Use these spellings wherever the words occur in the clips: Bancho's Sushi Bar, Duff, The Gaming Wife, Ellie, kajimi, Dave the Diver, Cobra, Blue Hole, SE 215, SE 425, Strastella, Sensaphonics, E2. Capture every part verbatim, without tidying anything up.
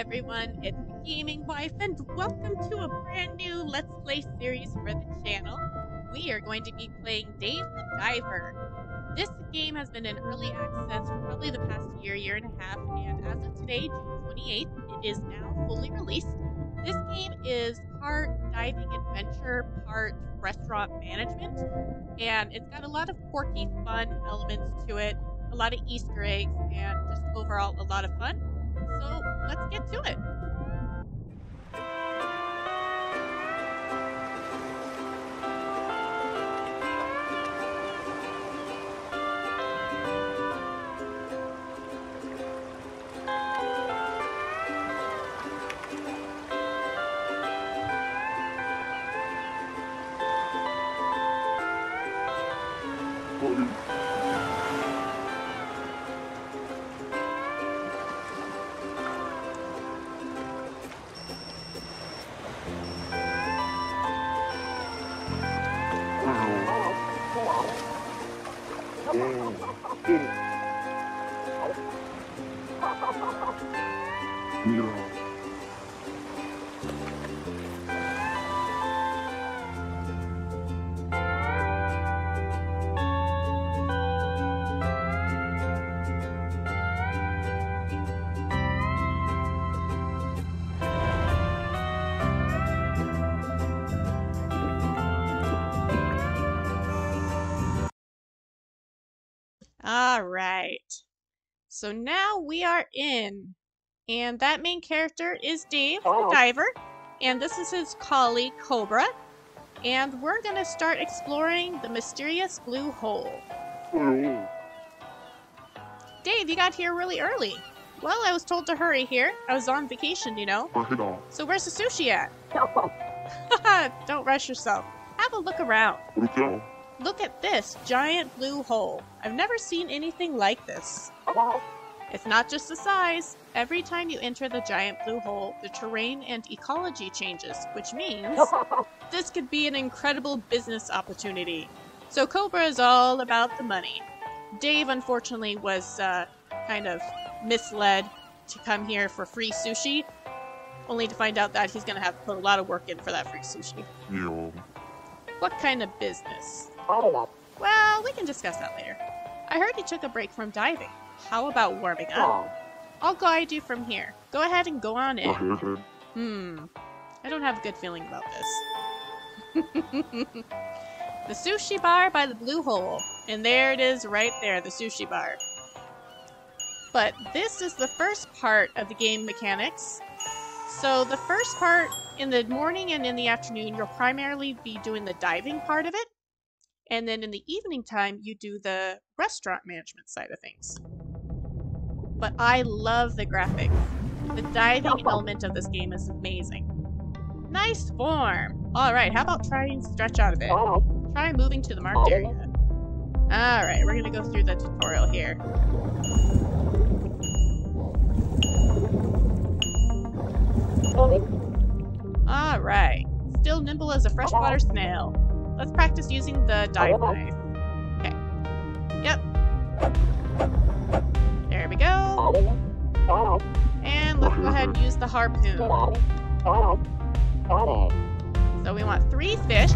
everyone, it's The Gaming Wife, and welcome to a brand new Let's Play series for the channel. We are going to be playing Dave the Diver. This game has been in early access for probably the past year, year and a half, and as of today, June twenty-eighth, it is now fully released. This game is part diving adventure, part restaurant management, and it's got a lot of quirky, fun elements to it, a lot of Easter eggs, and just overall a lot of fun. So let's get to it. All right, so now we are in, and that main character is Dave the Diver, and this is his colleague Cobra, and we're gonna start exploring the mysterious Blue Hole. Hello. Dave, you got here really early. Well, I was told to hurry here. I was on vacation, you know. Hello. So where's the sushi at? Haha, don't rush yourself. Have a look around. Hello. Look at this giant blue hole. I've never seen anything like this. It's not just the size. Every time you enter the giant blue hole, the terrain and ecology changes, which means this could be an incredible business opportunity. So Cobra is all about the money. Dave, unfortunately, was uh, kind of misled to come here for free sushi, only to find out that he's going to have to put a lot of work in for that free sushi. Yeah. What kind of business? Well, we can discuss that later. I heard you took a break from diving. How about warming up? I'll guide you from here. Go ahead and go on in. Hmm. I don't have a good feeling about this. The sushi bar by the Blue Hole. And there it is right there, the sushi bar. But this is the first part of the game mechanics. So the first part, in the morning and in the afternoon, you'll primarily be doing the diving part of it. And then in the evening time, you do the restaurant management side of things. But I love the graphics. The diving element of this game is amazing. Nice form. All right, how about try and stretch out a bit? Try moving to the marked area. All right, we're gonna go through the tutorial here. All right, still nimble as a freshwater snail. Let's practice using the dive knife. Okay. Yep. There we go. And let's go ahead and use the harpoon. So we want three fish.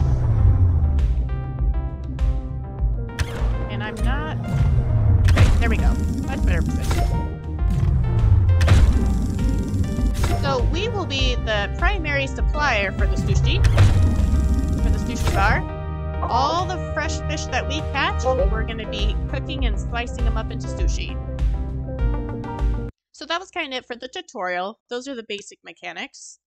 And I'm not... Okay, there we go. Much better position. So we will be the primary supplier for the sushi. For the sushi bar. All the fresh fish that we catch, we're going to be cooking and slicing them up into sushi. So that was kind of it for the tutorial. Those are the basic mechanics.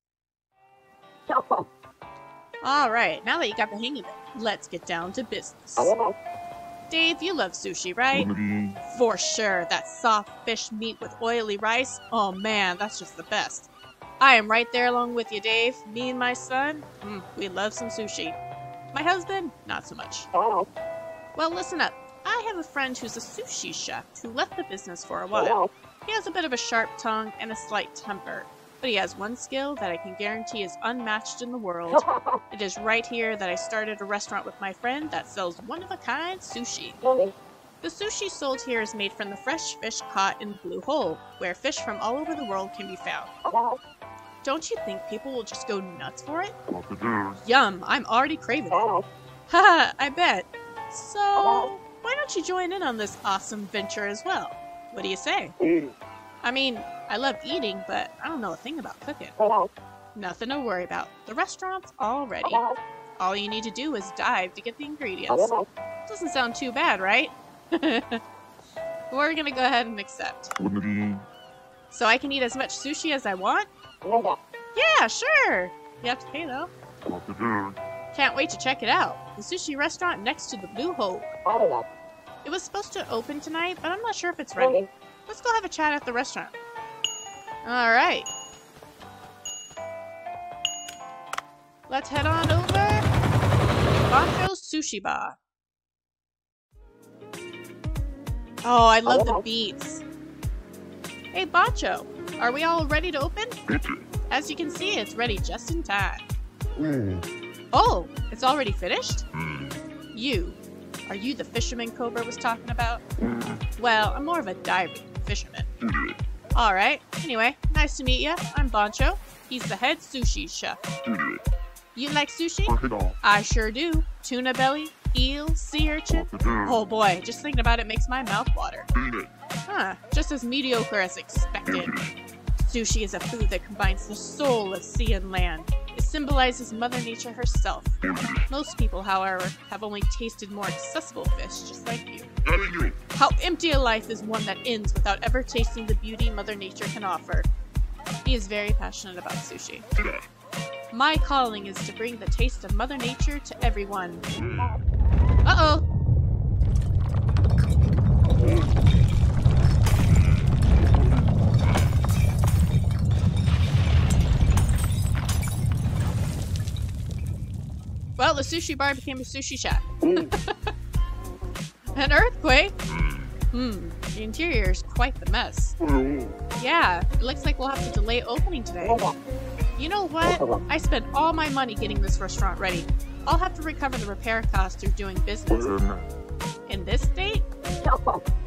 Alright, now that you got the hang of it, let's get down to business. Dave, you love sushi, right? For sure, that soft fish meat with oily rice. Oh man, that's just the best. I am right there along with you, Dave. Me and my son, mm, we love some sushi. My husband, not so much. Oh. Well, listen up. I have a friend who's a sushi chef who left the business for a while. He has a bit of a sharp tongue and a slight temper, but he has one skill that I can guarantee is unmatched in the world. It is right here that I started a restaurant with my friend that sells one-of-a-kind sushi. The sushi sold here is made from the fresh fish caught in Blue Hole, where fish from all over the world can be found. Don't you think people will just go nuts for it? Yum, I'm already craving it. Haha, I bet. So, why don't you join in on this awesome venture as well? What do you say? I mean, I love eating, but I don't know a thing about cooking. Nothing to worry about. The restaurant's all ready. All you need to do is dive to get the ingredients. Doesn't sound too bad, right? We're gonna go ahead and accept. So I can eat as much sushi as I want? Yeah, sure! You have to pay though. Can't wait to check it out. The sushi restaurant next to the Blue Hole. It was supposed to open tonight, but I'm not sure if it's ready. Let's go have a chat at the restaurant. Alright. Let's head on over to Bancho's Sushi Bar. Oh, I love the beats. Hey, Bancho, are we all ready to open? As you can see, it's ready just in time. Mm. Oh, it's already finished? Mm. You. Are you the fisherman Cobra was talking about? Mm. Well, I'm more of a diver than fisherman. Mm. All right. Anyway, nice to meet you. I'm Bancho. He's the head sushi chef. Mm. You like sushi? I sure do. Tuna belly, eel, sea urchin. Oh boy, just thinking about it makes my mouth water. Huh, just as mediocre as expected. Sushi is a food that combines the soul of sea and land. It symbolizes Mother Nature herself. Most people, however, have only tasted more accessible fish, just like you. How empty a life is one that ends without ever tasting the beauty Mother Nature can offer. He is very passionate about sushi. My calling is to bring the taste of Mother Nature to everyone. Uh-oh! Well, the sushi bar became a sushi shop. An earthquake? Hmm, the interior is quite the mess. Yeah, it looks like we'll have to delay opening today. You know what? I spent all my money getting this restaurant ready. I'll have to recover the repair costs through doing business. In this state?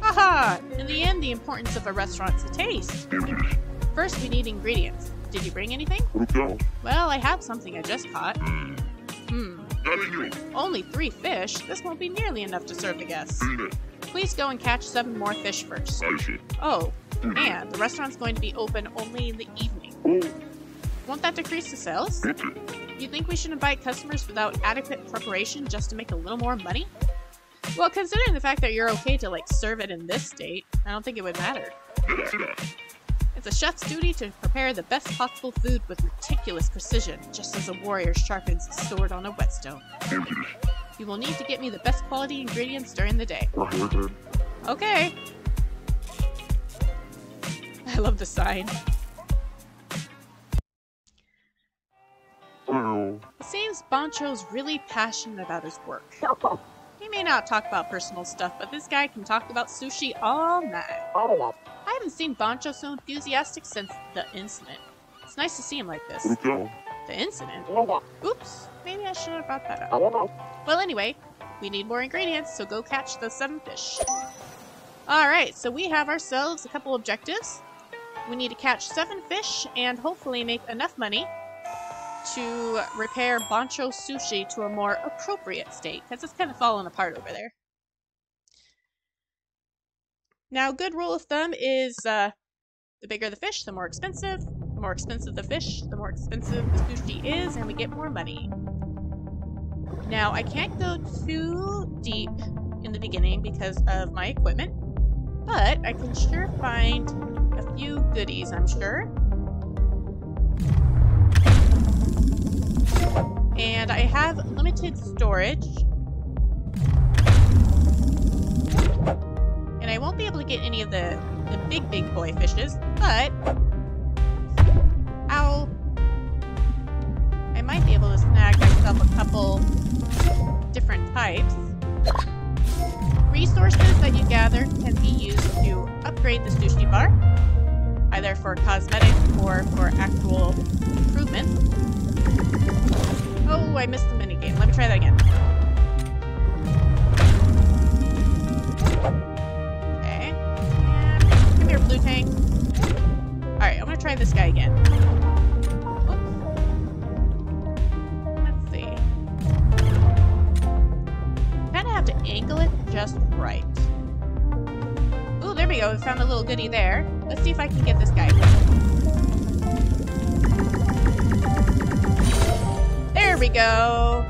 Haha! In the end, the importance of a restaurant's taste. First, we need ingredients. Did you bring anything? Well, I have something I just caught. Hmm. Only three fish? This won't be nearly enough to serve the guests. Please go and catch seven more fish first. Oh, and the restaurant's going to be open only in the evening. Won't that decrease the sales? You think we should invite customers without adequate preparation just to make a little more money? Well, considering the fact that you're okay to, like, serve it in this state, I don't think it would matter. It's a chef's duty to prepare the best possible food with meticulous precision, just as a warrior sharpens his sword on a whetstone. You will need to get me the best quality ingredients during the day. Okay. I love the sign. It seems Bancho's really passionate about his work. He may not talk about personal stuff, but this guy can talk about sushi all night. I haven't seen Bancho so enthusiastic since the incident. It's nice to see him like this. The incident? Oops, maybe I should have brought that up. Well, anyway, we need more ingredients, so go catch the seven fish. Alright, so we have ourselves a couple objectives. We need to catch seven fish and hopefully make enough money to repair Bancho's Sushi to a more appropriate state, because it's kind of falling apart over there. Now, good rule of thumb is uh, the bigger the fish, the more expensive. The more expensive the fish, the more expensive the sushi is, and we get more money. Now, I can't go too deep in the beginning because of my equipment, but I can sure find a few goodies, I'm sure. And I have limited storage. And I won't be able to get any of the, the big, big boy fishes, but... Ow! I might be able to snag myself a couple different types. Resources that you gather can be used to upgrade the sushi bar, either for cosmetics or for actual improvements. Oh, I missed the minigame. Let me try that again. this guy again. Oops. Let's see. Kind of have to angle it just right. Ooh, there we go. We found a little goodie there. Let's see if I can get this guy. There we go.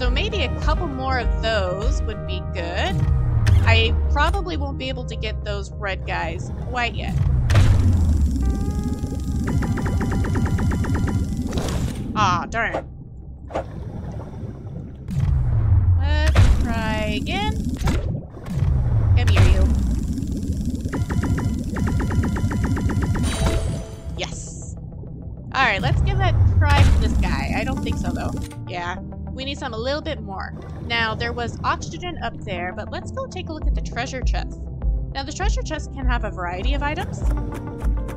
So maybe a couple more of those would be good. I probably won't be able to get those red guys quite yet. Aw, darn. Let's try again. Come here, you. Yes. Alright, let's give that a try for this guy. I don't think so, though. Yeah. We need some a little bit more. Now, there was oxygen up there, but let's go take a look at the treasure chest. Now, the treasure chest can have a variety of items.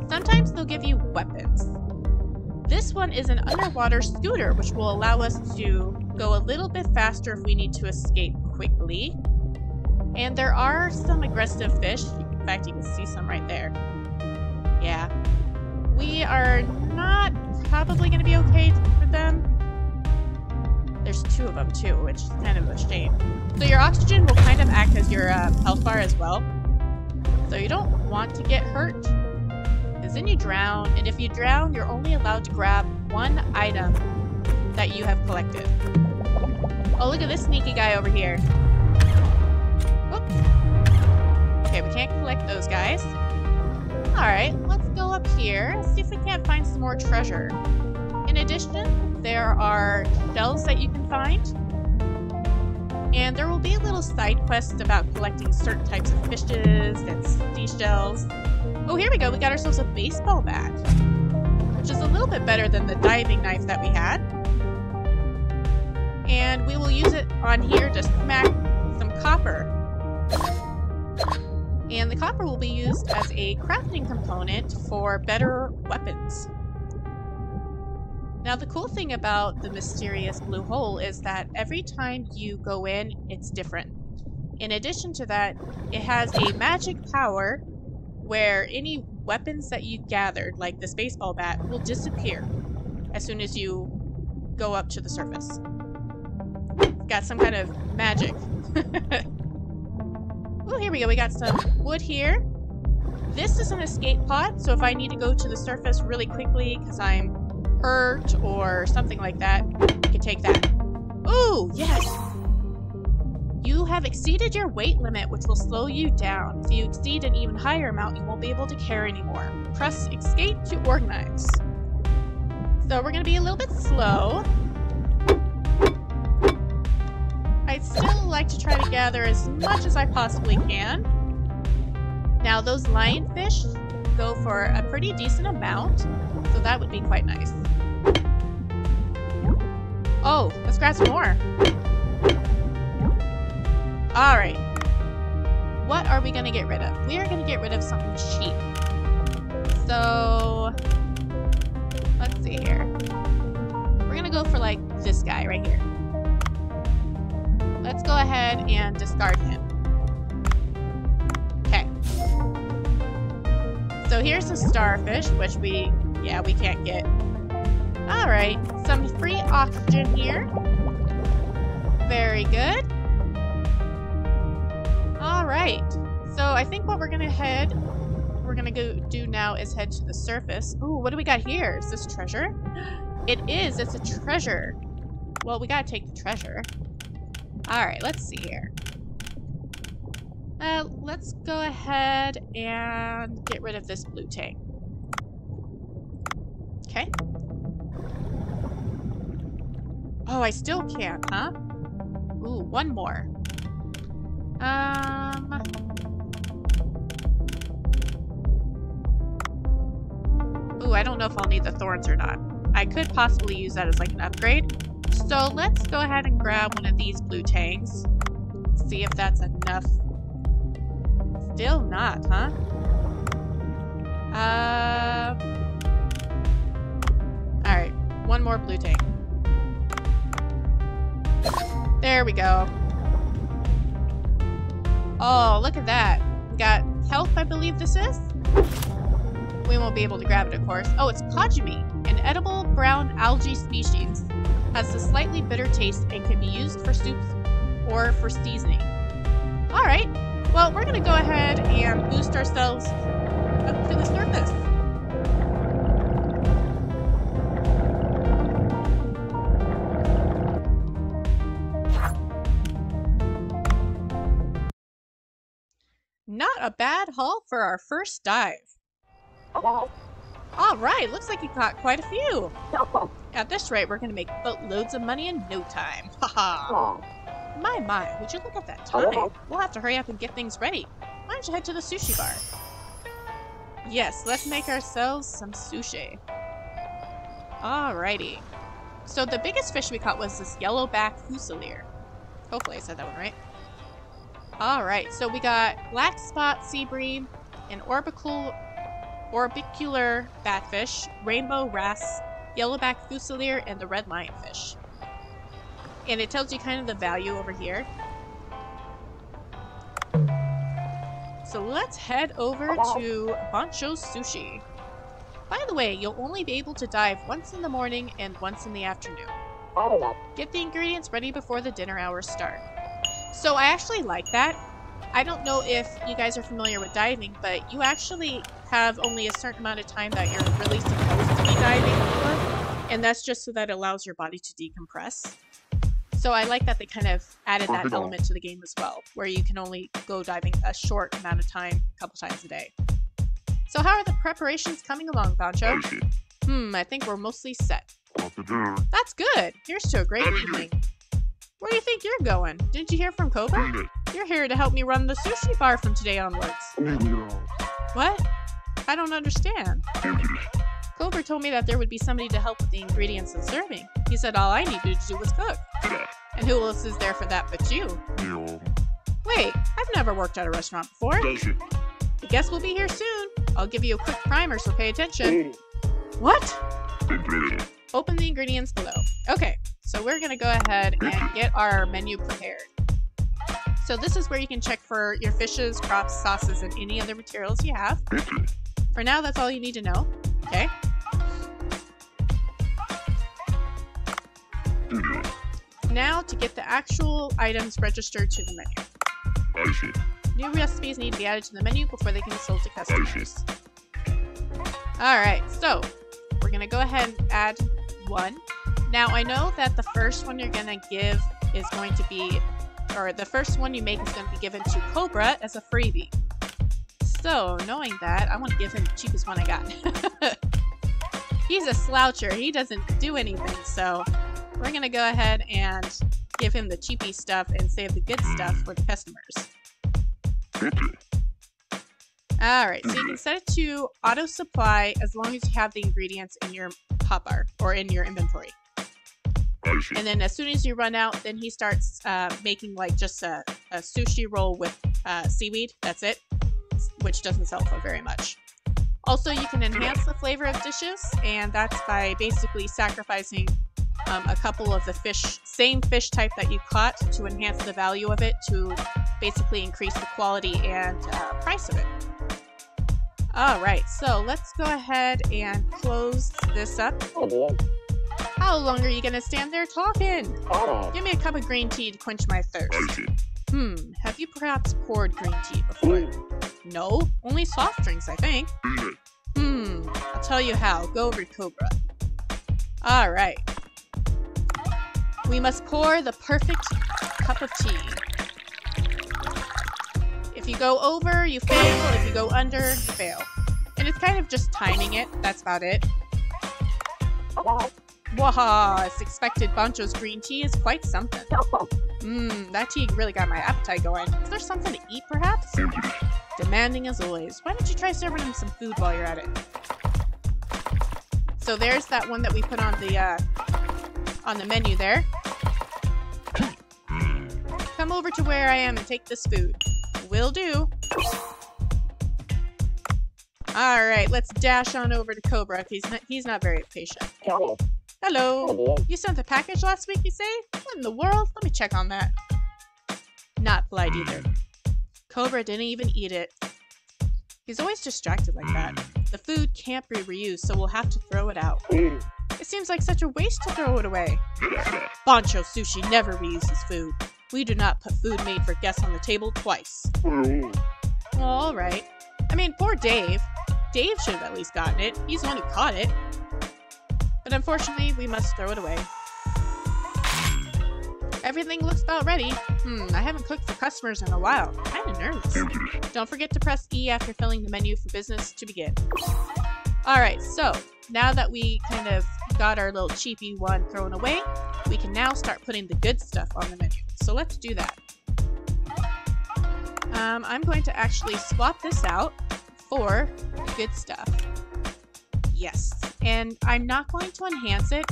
Sometimes they'll give you weapons. This one is an underwater scooter, which will allow us to go a little bit faster if we need to escape quickly. And there are some aggressive fish. In fact, you can see some right there. Yeah. We are not probably going to be okay with them. There's two of them too, which is kind of a shame. So your oxygen will kind of act as your uh, health bar as well. So you don't want to get hurt, because then you drown. And if you drown, you're only allowed to grab one item that you have collected. Oh, look at this sneaky guy over here. Oops. Okay, we can't collect those guys. Alright, let's go up here, see if we can't find some more treasure. In addition, there are shells that you can find, and there will be little side quests about collecting certain types of fishes and seashells. Oh, here we go, we got ourselves a baseball bat, which is a little bit better than the diving knife that we had. And we will use it on here to smack some copper. And the copper will be used as a crafting component for better weapons. Now, the cool thing about the mysterious blue hole is that every time you go in, it's different. In addition to that, it has a magic power where any weapons that you gathered, like this baseball bat, will disappear as soon as you go up to the surface. It's got some kind of magic. Oh, here we go. We got some wood here. This is an escape pod, so if I need to go to the surface really quickly because I'm hurt or something like that, you can take that. Ooh, yes! You have exceeded your weight limit, which will slow you down. If you exceed an even higher amount, you won't be able to carry anymore. Press escape to organize. So we're going to be a little bit slow. I'd still like to try to gather as much as I possibly can. Now, those lionfish go for a pretty decent amount, so that would be quite nice. Oh, let's grab some more. Alright. What are we going to get rid of? We are going to get rid of something cheap. So, let's see here. We're going to go for, like, this guy right here. Let's go ahead and discard him. Okay. So here's a starfish, which we... Yeah, we can't get. Alright, some free oxygen here. Very good. Alright, so I think what we're gonna head, we're gonna go do now is head to the surface. Ooh, what do we got here? Is this treasure? It is, it's a treasure. Well, we gotta take the treasure. Alright, let's see here. Uh, let's go ahead and get rid of this blue tank. Okay. Oh, I still can't, huh? Ooh, one more. Um. Ooh, I don't know if I'll need the thorns or not. I could possibly use that as like an upgrade. So let's go ahead and grab one of these blue tangs. See if that's enough. Still not, huh? Uh... Alright, one more blue tank. There we go. Oh, look at that. We got health, I believe this is. We won't be able to grab it, of course. Oh, it's kajimi, an edible brown algae species. Has a slightly bitter taste and can be used for soups or for seasoning. Alright, well, we're going to go ahead and boost ourselves up to the surface. Not a bad haul for our first dive. Oh. Alright, looks like you caught quite a few. Oh. At this rate, we're going to make boatloads of money in no time. Haha. Oh. My, my, would you look at that time? Oh. We'll have to hurry up and get things ready. Why don't you head to the sushi bar? Yes, let's make ourselves some sushi. Alrighty. So the biggest fish we caught was this yellowback fusilier. Hopefully I said that one right. Alright, so we got black spot seabree, an orbicle, orbicular batfish, rainbow wrasse, yellowback fusilier, and the red lionfish. And it tells you kind of the value over here. So let's head over to Bancho's Sushi. By the way, you'll only be able to dive once in the morning and once in the afternoon. Get the ingredients ready before the dinner hours start. So I actually like that. I don't know if you guys are familiar with diving, but you actually have only a certain amount of time that you're really supposed to be diving for. And that's just so that it allows your body to decompress. So I like that they kind of added that element to the game as well, where you can only go diving a short amount of time, a couple times a day. So how are the preparations coming along, Bancho? Hmm, I think we're mostly set. That's good. Here's to a great evening. Where do you think you're going? Didn't you hear from Cobra? You're here to help me run the sushi bar from today onwards. What? I don't understand. Cobra told me that there would be somebody to help with the ingredients and serving. He said all I needed to do was cook. And who else is there for that but you? Wait, I've never worked at a restaurant before. I guess we'll be here soon. I'll give you a quick primer, so pay attention. What? Open the ingredients below. Okay, so we're gonna go ahead and get our menu prepared. So this is where you can check for your fishes, crops, sauces, and any other materials you have. For now, that's all you need to know. Okay. Now to get the actual items registered to the menu. I see. New recipes need to be added to the menu before they can be sold to customers. Alright, so we're going to go ahead and add one. Now I know that the first one you're going to give is going to be, or the first one you make is going to be given to Cobra as a freebie. So knowing that, I want to give him the cheapest one I got. He's a sloucher. He doesn't do anything, so we're going to go ahead and give him the cheapy stuff and save the good stuff for the customers. Alright, so you can set it to auto supply as long as you have the ingredients in your hot bar or in your inventory. And then as soon as you run out, then he starts uh, making like just a, a sushi roll with uh, seaweed. That's it, which doesn't sell for very much. Also, you can enhance the flavor of dishes, and that's by basically sacrificing Um, a couple of the fish, same fish type that you caught, to enhance the value of it, to basically increase the quality and uh, price of it. Alright, so let's go ahead and close this up. How long are you going to stand there talking? Oh. Give me a cup of green tea to quench my thirst. Hmm, have you perhaps poured green tea before? Mm. No, only soft drinks, I think. Mm. Hmm, I'll tell you how. Go over to Cobra. Alright. We must pour the perfect cup of tea. If you go over, you fail. If you go under, you fail. And it's kind of just timing it. That's about it. Waha! As expected, Bancho's green tea is quite something. Mmm, that tea really got my appetite going. Is there something to eat, perhaps? Demanding as always. Why don't you try serving him some food while you're at it? So there's that one that we put on the, uh, on the menu there. Come over to where I am and take this food. Will do. Alright, let's dash on over to Cobra. He's not, he's not very patient. Hello. Hello. You sent a package last week, you say? What in the world? Let me check on that. Not polite either. Cobra didn't even eat it. He's always distracted like that. The food can't be reused, so we'll have to throw it out. Mm. It seems like such a waste to throw it away. Bancho's Sushi never reuses food. We do not put food made for guests on the table twice. Mm. Well, all right. I mean, poor Dave. Dave should have at least gotten it. He's the one who caught it. But unfortunately, we must throw it away. Everything looks about ready. Hmm, I haven't cooked for customers in a while. Kinda nervous. Don't forget to press E after filling the menu for business to begin. Alright, so now that we kind of got our little cheapy one thrown away, we can now start putting the good stuff on the menu. So let's do that. Um, I'm going to actually swap this out for the good stuff. Yes. And I'm not going to enhance it.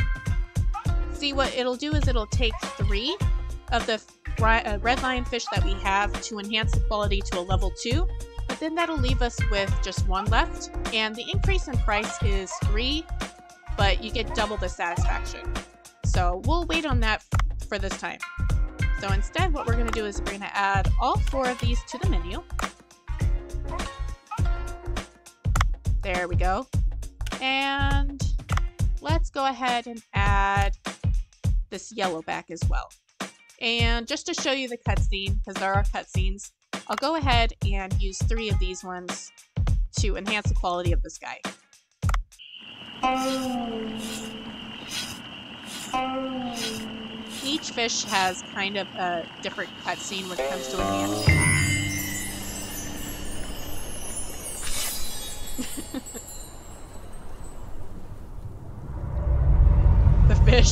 See, what it'll do is it'll take three of the uh, red lionfish that we have to enhance the quality to a level two, but then that'll leave us with just one left, and the increase in price is three, but you get double the satisfaction. So we'll wait on that for this time. So instead what we're going to do is we're going to add all four of these to the menu. There we go. And let's go ahead and add this yellow back as well. And just to show you the cutscene, because there are cutscenes, I'll go ahead and use three of these ones to enhance the quality of this guy. Each fish has kind of a different cutscene when it comes to enhancing. The fish.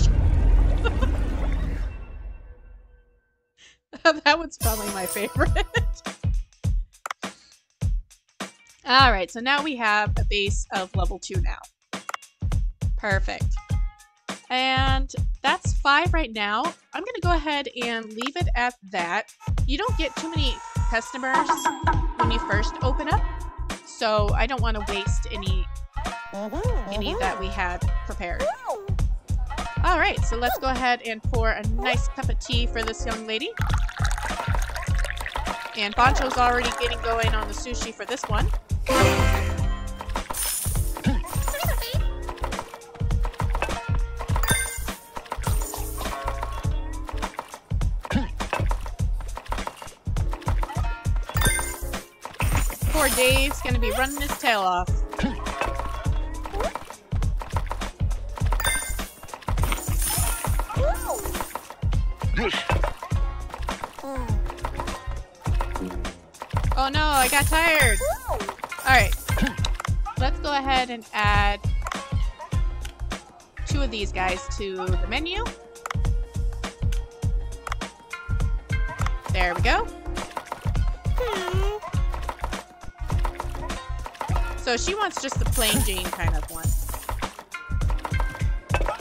That one's probably my favorite. Alright, so now we have a base of level two now. Perfect. And that's five right now. I'm going to go ahead and leave it at that. You don't get too many customers when you first open up, so I don't want to waste any, any that we had prepared. Alright, so let's go ahead and pour a nice cup of tea for this young lady. And Bancho's already getting going on the sushi for this one. Poor Dave's gonna be running his tail off. Oh no, I got tired. Alright, let's go ahead and add two of these guys to the menu. There we go. So she wants just the plain Jane kind of one.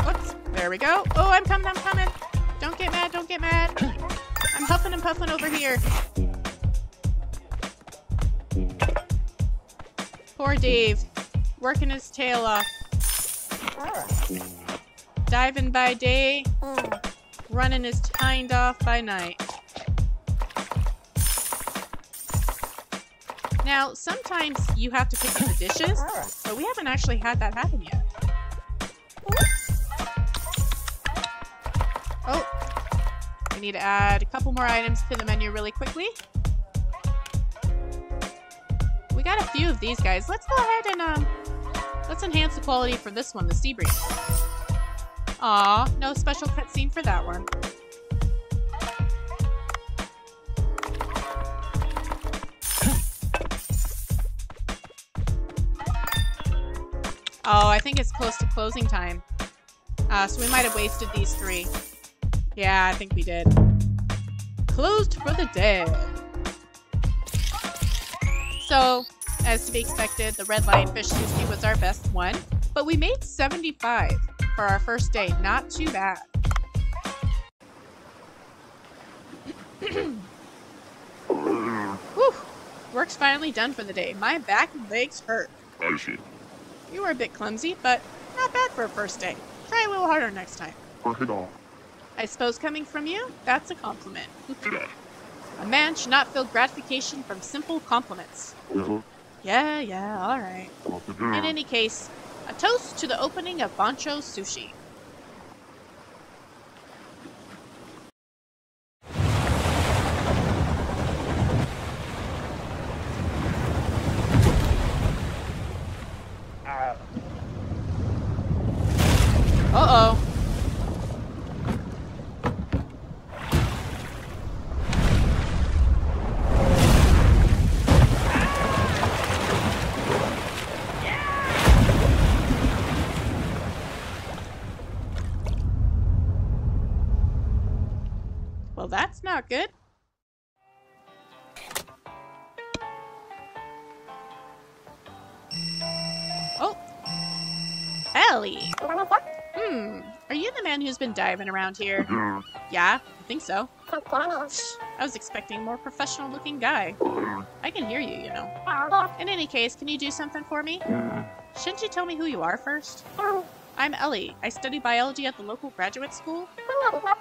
Whoops, there we go. Oh, I'm coming, I'm coming. Don't get mad, don't get mad. I'm huffing and puffing over here. Poor Dave, working his tail off. Diving by day, running his hind off by night. Now, sometimes you have to pick up the dishes, but we haven't actually had that happen yet. Oh, we need to add a couple more items to the menu really quickly. Got a few of these guys. Let's go ahead and um let's enhance the quality for this one, the sea breeze. Aw, no special cutscene for that one. Oh, I think it's close to closing time. Uh, so we might have wasted these three. Yeah, I think we did. Closed for the day. So, as to be expected, the red lionfish sushi was our best one, but we made seventy-five for our first day. Not too bad. Whew. Work's finally done for the day. My back and legs hurt. I see. You were a bit clumsy, but not bad for a first day. Try a little harder next time. Work it off. I suppose coming from you, that's a compliment. A man should not feel gratification from simple compliments. Mm-hmm. Yeah, yeah, alright. In any case, a toast to the opening of Bancho's Sushi. Uh-oh. Well, that's not good. Oh. Ellie. Hmm, are you the man who's been diving around here? Yeah, I think so. I was expecting a more professional-looking guy. I can hear you, you know. In any case, can you do something for me? Shouldn't you tell me who you are first? I'm Ellie. I study biology at the local graduate school.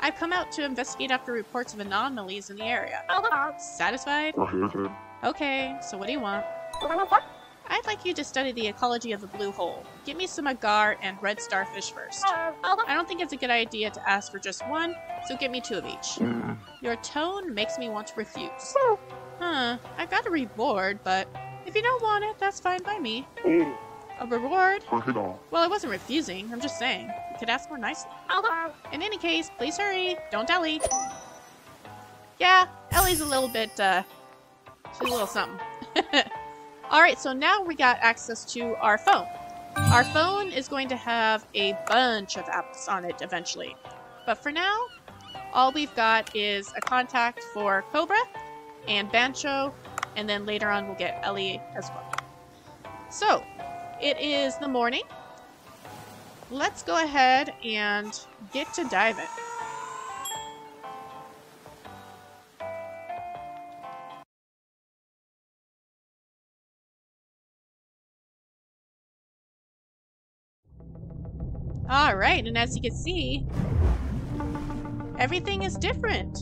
I've come out to investigate after reports of anomalies in the area. Satisfied? Okay, so what do you want? I'd like you to study the ecology of the Blue Hole. Give me some agar and red starfish first. I don't think it's a good idea to ask for just one, so get me two of each. Mm. Your tone makes me want to refuse. Huh, I've got a reward, but if you don't want it, that's fine by me. Mm. A reward? Well, I wasn't refusing, I'm just saying. You could ask more nicely. In any case, please hurry. Don't Ellie. Yeah, Ellie's a little bit, uh, she's a little something. Alright, so now we got access to our phone. Our phone is going to have a bunch of apps on it eventually. But for now, all we've got is a contact for Cobra and Bancho, and then later on we'll get Ellie as well. So, it is the morning. Let's go ahead and get to diving. Alright, and as you can see, everything is different.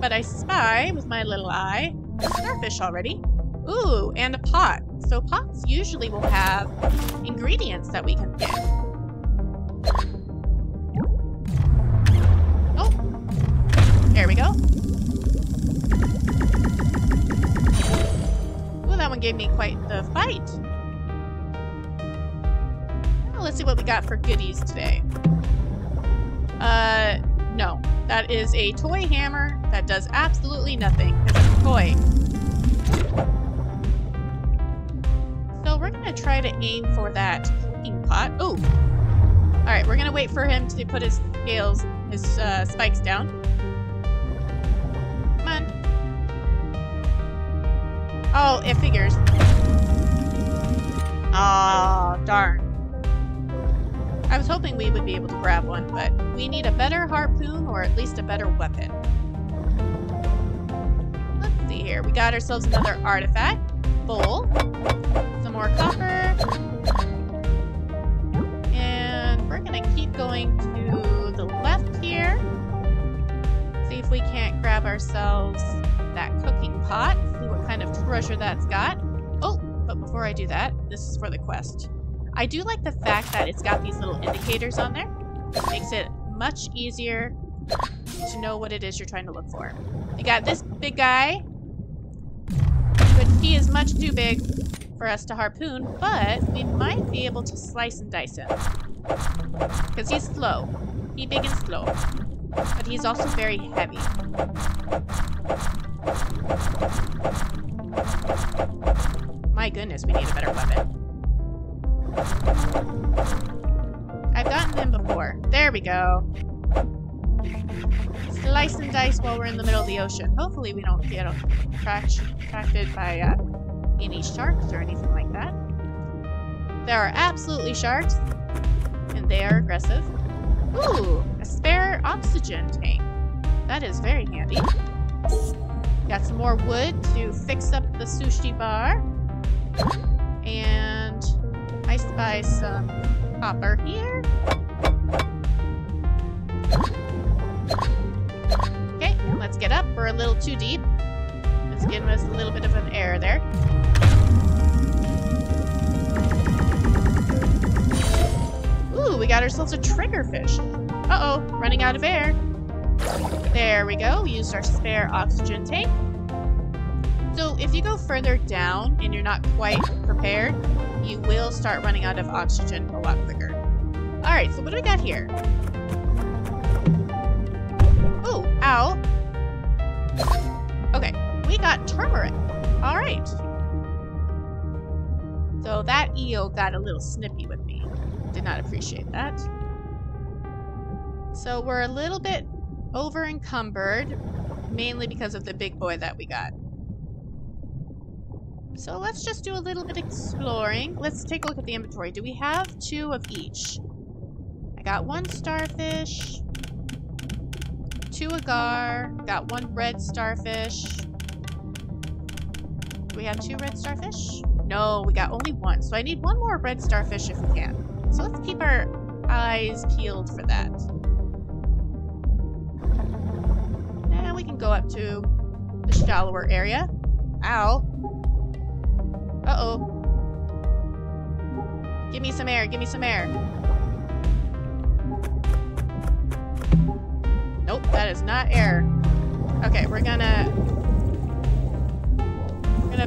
But I spy, with my little eye, a starfish already. Ooh, and a pot. So pots usually will have ingredients that we can get. Oh, there we go. Ooh, that one gave me quite the fight. Let's see what we got for goodies today. Uh, no. That is a toy hammer that does absolutely nothing. It's a toy. So we're gonna try to aim for that cooking pot. Oh! Alright, we're gonna wait for him to put his scales, his uh, spikes down. Come on. Oh, it figures. Aw, oh, darn. I was hoping we would be able to grab one, but we need a better harpoon or at least a better weapon. Let's see here. We got ourselves another artifact. Bowl. Some more copper. And we're going to keep going to the left here. See if we can't grab ourselves that cooking pot. See what kind of treasure that's got. Oh, but before I do that, this is for the quest. I do like the fact that it's got these little indicators on there. It makes it much easier to know what it is you're trying to look for. You got this big guy, but he is much too big for us to harpoon, but we might be able to slice and dice him. Because he's slow. He's big and slow. But he's also very heavy. My goodness, we need a better weapon. I've gotten them before. There we go. Slice and dice while we're in the middle of the ocean. Hopefully we don't get attracted by uh, any sharks or anything like that. There are absolutely sharks, and they are aggressive. Ooh, a spare oxygen tank. That is very handy. Got some more wood to fix up the sushi bar. And I spy some copper here. Okay, let's get up. We're a little too deep. Let's give us a little bit of an air there. ourselves a triggerfish. Uh-oh, running out of air. There we go, we used our spare oxygen tank. So if you go further down and you're not quite prepared, you will start running out of oxygen a lot quicker. Alright, so what do we got here? Oh, ow. Okay, we got turmeric. Alright. So that eel got a little snippy with me. Did not appreciate that. So we're a little bit over encumbered, mainly because of the big boy that we got. So let's just do a little bit exploring. Let's take a look at the inventory. Do we have two of each? I got one starfish, two agar, got one red starfish. Do we have two red starfish? No, we got only one. So I need one more red starfish if we can. So let's keep our eyes peeled for that. Now we can go up to the shallower area. Ow. Uh-oh. Give me some air, give me some air. Nope, that is not air. Okay, we're gonna... We're gonna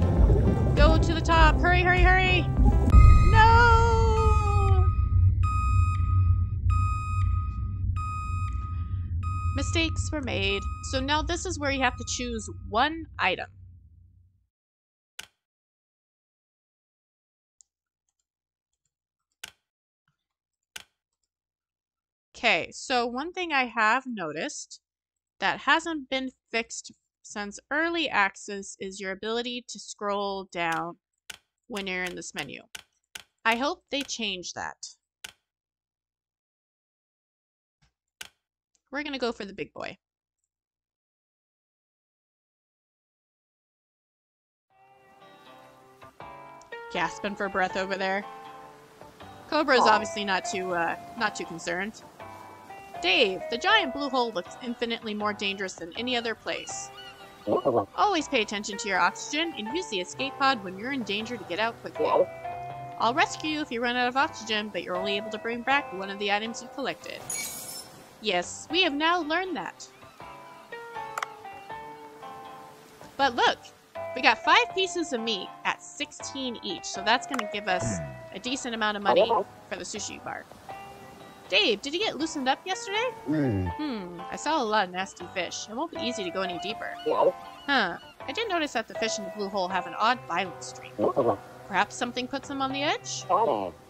go to the top. Hurry, hurry, hurry! No! Mistakes were made. So now this is where you have to choose one item. Okay, so one thing I have noticed that hasn't been fixed since early access is your ability to scroll down when you're in this menu. I hope they change that. We're gonna go for the big boy. Gasping for breath over there. Cobra's obviously not too uh, not too concerned. Dave, the giant blue hole looks infinitely more dangerous than any other place. Always pay attention to your oxygen and use the escape pod when you're in danger to get out quickly. I'll rescue you if you run out of oxygen, but you're only able to bring back one of the items you collected. Yes, we have now learned that. But look, we got five pieces of meat at sixteen each, so that's going to give us a decent amount of money for the sushi bar. Dave, did you get loosened up yesterday? Mm. Hmm, I saw a lot of nasty fish. It won't be easy to go any deeper. Huh, I did notice that the fish in the blue hole have an odd violent streak. Perhaps something puts them on the edge?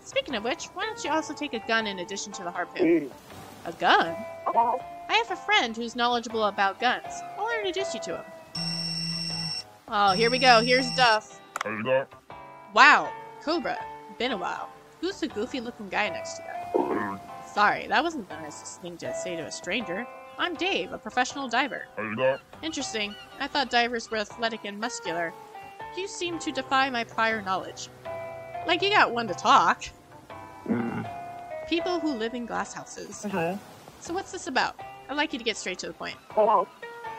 Speaking of which, why don't you also take a gun in addition to the harpoon? A gun? I have a friend who's knowledgeable about guns. I'll introduce you to him. Oh, here we go. Here's Duff. Wow, Cobra. Been a while. Who's the goofy-looking guy next to you? Sorry, that wasn't the nicest thing to say to a stranger. I'm Dave, a professional diver. Interesting. I thought divers were athletic and muscular. You seem to defy my prior knowledge. Like you got one to talk. Mm. People who live in glass houses. Okay. So what's this about? I'd like you to get straight to the point. Hello.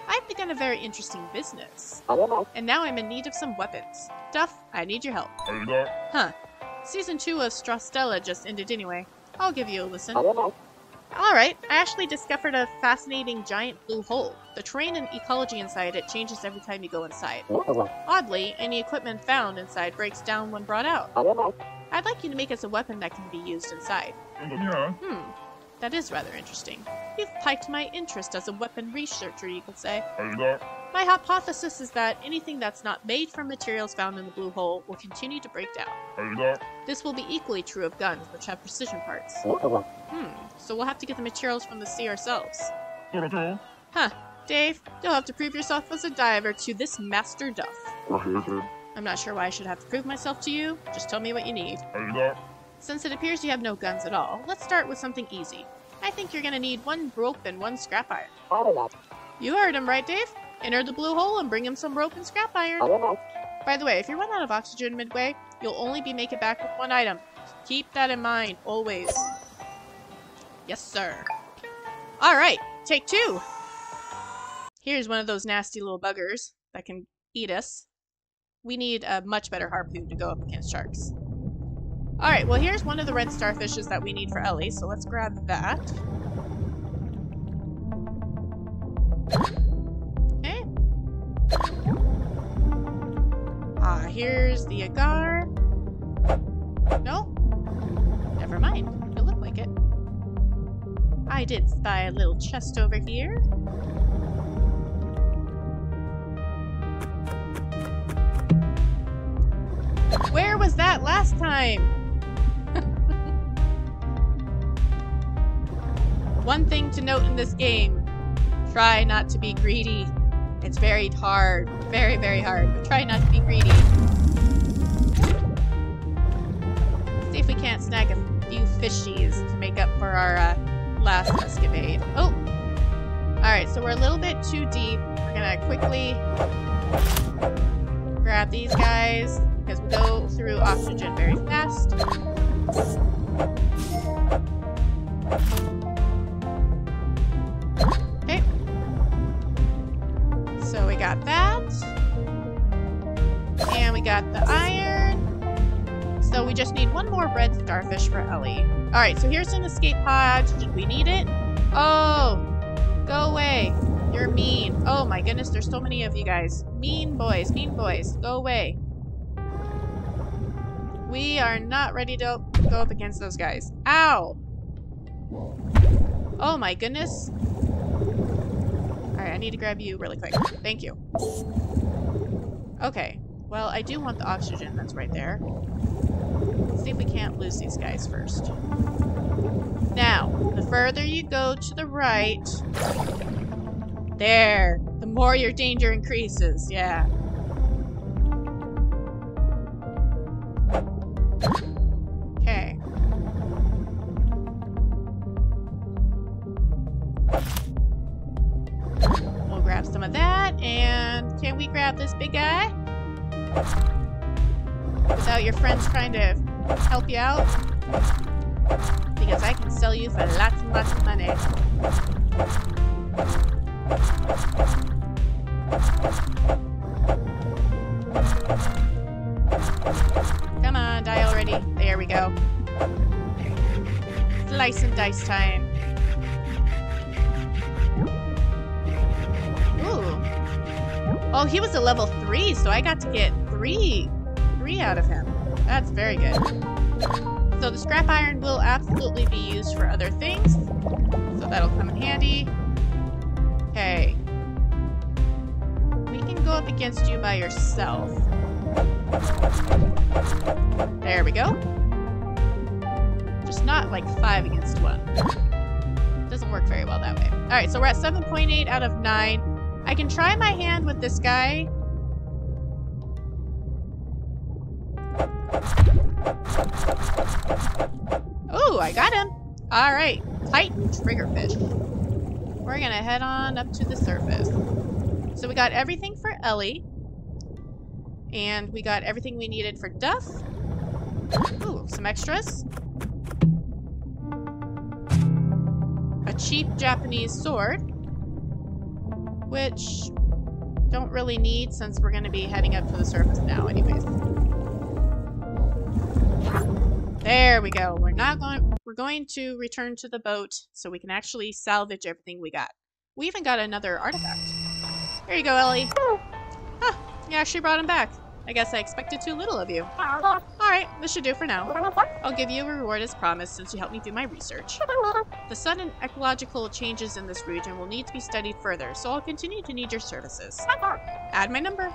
I've begun a very interesting business. Hello. And now I'm in need of some weapons. Duff, I need your help. Hello. Huh. Season two of Strastella just ended anyway. I'll give you a listen. Alright, I actually discovered a fascinating giant blue hole. The terrain and ecology inside it changes every time you go inside. Oddly, any equipment found inside breaks down when brought out. I'd like you to make us a weapon that can be used inside. Hmm, that is rather interesting. You've piqued my interest as a weapon researcher, you could say. My hypothesis is that anything that's not made from materials found in the blue hole will continue to break down. This will be equally true of guns, which have precision parts. Hmm, so we'll have to get the materials from the sea ourselves. Huh, Dave, you'll have to prove yourself as a diver to this Master Duff. I'm not sure why I should have to prove myself to you, just tell me what you need. Since it appears you have no guns at all, let's start with something easy. I think you're gonna need one rope and one scrap iron. You heard him, right, Dave? Enter the blue hole and bring him some rope and scrap iron. By the way, if you run out of oxygen midway, you'll only be making back with one item. Keep that in mind, always. Yes, sir. Alright, take two. Here's one of those nasty little buggers that can eat us. We need a much better harpoon to go up against sharks. Alright, well here's one of the red starfishes that we need for Ellie, so let's grab that. Okay. Ah, here's the agar. No? Never mind. It looked like it. I did spy a little chest over here. Where was that last time? One thing to note in this game, try not to be greedy. It's very hard, very, very hard, but try not to be greedy. Let's see if we can't snag a few fishies to make up for our uh, last escapade. Oh! Alright, so we're a little bit too deep. We're gonna quickly grab these guys, because we go through oxygen very fast. So we got that, and we got the iron, so we just need one more red starfish for Ellie. Alright, so here's an escape pod. Did we need it? Oh, go away. You're mean. Oh my goodness, there's so many of you guys. Mean boys, mean boys, go away. We are not ready to go up against those guys. Ow! Oh my goodness. Alright, I need to grab you really quick. Thank you. Okay. Well, I do want the oxygen that's right there. Let's see if we can't lose these guys first. Now, the further you go to the right... There! The more your danger increases. Yeah. Okay. Grab some of that, and can we grab this big guy? Without your friends trying to help you out? Because I can sell you for lots and lots of money. Come on, die already. There we go. Slice and dice time. Oh, he was a level three, so I got to get three, three out of him. That's very good. So the scrap iron will absolutely be used for other things, so that'll come in handy. Okay. We can go up against you by yourself. There we go. Just not like five against one. Doesn't work very well that way. All right, so we're at seven point eight out of nine. I can try my hand with this guy. Oh, I got him. All right, Titan Triggerfish. We're gonna head on up to the surface. So we got everything for Ellie. And we got everything we needed for Duff. Ooh, some extras. A cheap Japanese sword, which don't really need since we're going to be heading up to the surface now anyways. There we go. We're not going we're going to return to the boat so we can actually salvage everything we got. We even got another artifact. There you go, Ellie. Huh, you actually brought him back. I guess I expected too little of you. Alright, this should do for now. I'll give you a reward as promised since you helped me do my research. The sudden ecological changes in this region will need to be studied further, so I'll continue to need your services. Add my number.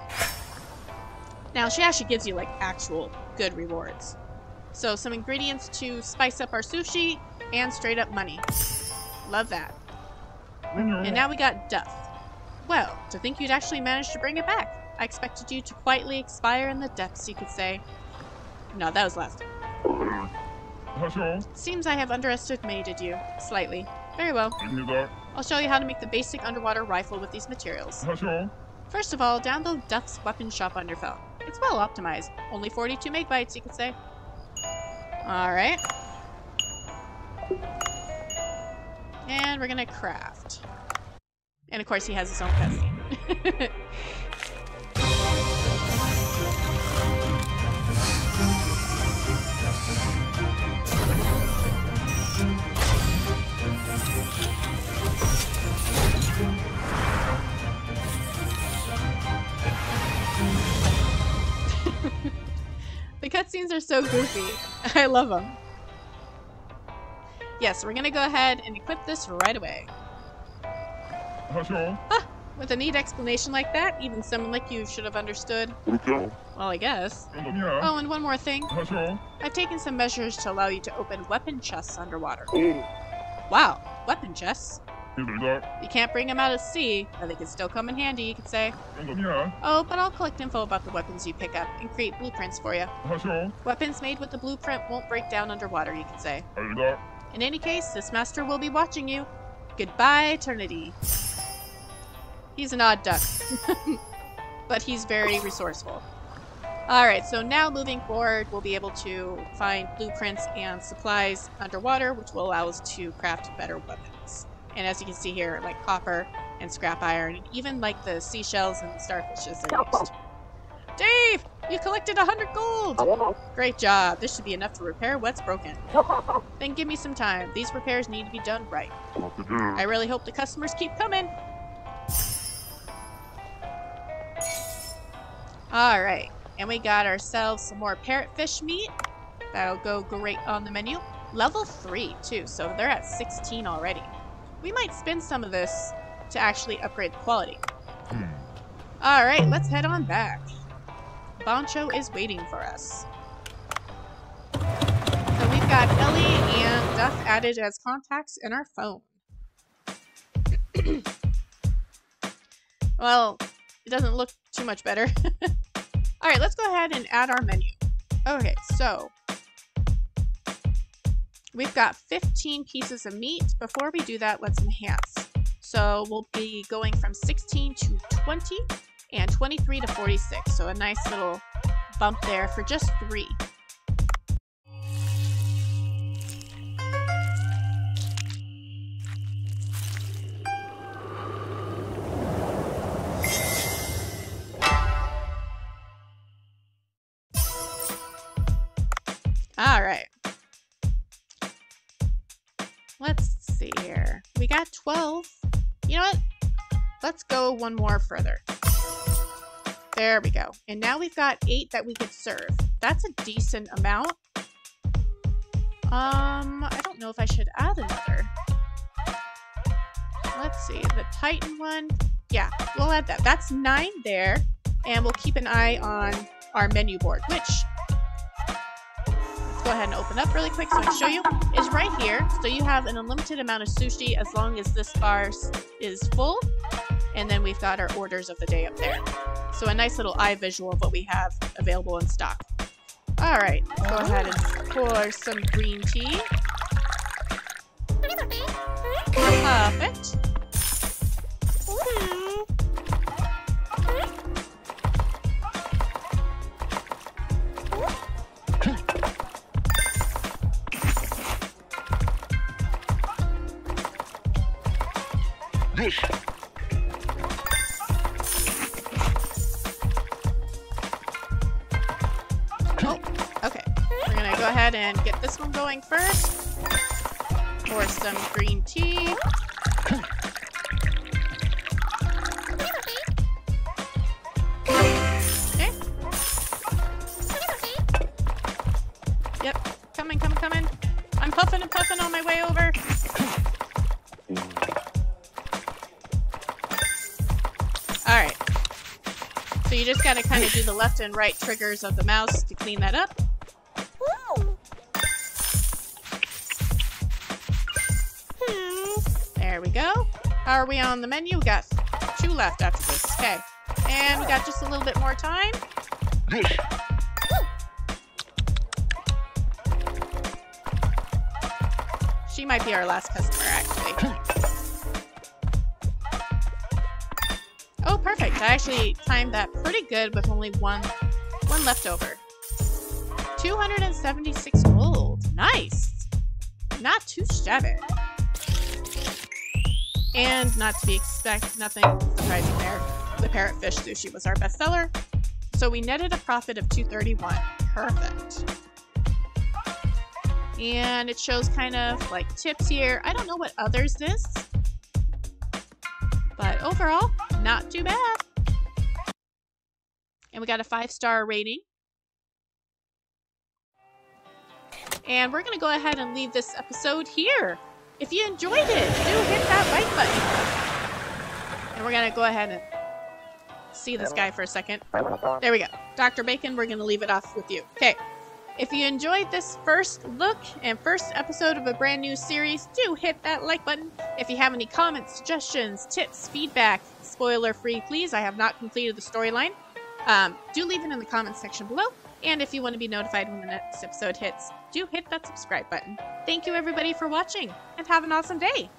Now, she actually gives you, like, actual good rewards. So, some ingredients to spice up our sushi, and straight up money. Love that. And now we got Duff. Well, to think you'd actually managed to bring it back. I expected you to quietly expire in the depths, you could say. No, that was last time. Seems I have underestimated you, slightly. Very well. I'll show you how to make the basic underwater rifle with these materials. First of all, download Duff's weapon shop on your phone. It's well optimized. Only forty-two megabytes, you could say. Alright. And we're gonna craft. And of course he has his own cutscene. We'll be right back. The cutscenes are so goofy. I love them. Yes, yeah, so we're gonna go ahead and equip this right away. Huh, with a neat explanation like that, even someone like you should have understood. Well, I guess. Oh, and one more thing. I've taken some measures to allow you to open weapon chests underwater. Wow, weapon chests? You can't bring them out at sea, but they can still come in handy, you could say. Oh, but I'll collect info about the weapons you pick up and create blueprints for you. Weapons made with the blueprint won't break down underwater, you could say. In any case, this master will be watching you. Goodbye, eternity. He's an odd duck, but he's very resourceful. Alright, so now moving forward, we'll be able to find blueprints and supplies underwater, which will allow us to craft better weapons. And as you can see here, like copper and scrap iron, and even like the seashells and the starfishes are used. Dave! You collected one hundred gold! Great job. This should be enough to repair what's broken. Then give me some time. These repairs need to be done right. I really hope the customers keep coming. Alright, and we got ourselves some more parrotfish meat. That'll go great on the menu. Level three, too, so they're at sixteen already. We might spend some of this to actually upgrade the quality. Alright, let's head on back. Bancho is waiting for us. So we've got Ellie and Duff added as contacts in our phone. Well, it doesn't look too much better. Alright, let's go ahead and add our menu. Okay, so we've got fifteen pieces of meat. Before we do that, let's enhance. So we'll be going from sixteen to twenty. And twenty-three to forty-six, so a nice little bump there for just three. All right. Let's see here. We got twelve. You know what? Let's go one more further. There we go. And now we've got eight that we could serve. That's a decent amount. Um, I don't know if I should add another. Let's see. The Titan one. Yeah, we'll add that. That's nine there. And we'll keep an eye on our menu board, which, let's go ahead and open up really quick so I can show you, is right here. So you have an unlimited amount of sushi as long as this bar is full. And then we've got our orders of the day up there. So a nice little eye visual of what we have available in stock. All right, go ahead and pour some green tea. Perfect. And get this one going first. Pour some green tea. Okay. Yep. Coming, coming, coming. I'm puffing and puffing on my way over. Alright. So you just gotta kind of do the left and right triggers of the mouse to clean that up. Go. Are we on the menu? We got two left after this. Okay. And we got just a little bit more time. She might be our last customer, actually. Oh, perfect. I actually timed that pretty good with only one one left over. two hundred seventy-six gold. Nice. Not too shabby. And not to be expect, nothing surprising there. The parrotfish sushi was our best seller. So we netted a profit of two thirty-one. Perfect. And it shows kind of like tips here. I don't know what others is, but overall, not too bad. And we got a five star rating And we're going to go ahead and leave this episode here. If you enjoyed it, do hit that like button. And we're going to go ahead and see this guy for a second. There we go. Doctor Bacon, we're going to leave it off with you. Okay. If you enjoyed this first look and first episode of a brand new series, do hit that like button. If you have any comments, suggestions, tips, feedback, spoiler-free, please. I have not completed the storyline. Um, do leave it in the comments section below. And if you want to be notified when the next episode hits, do hit that subscribe button. Thank you everybody for watching, and have an awesome day!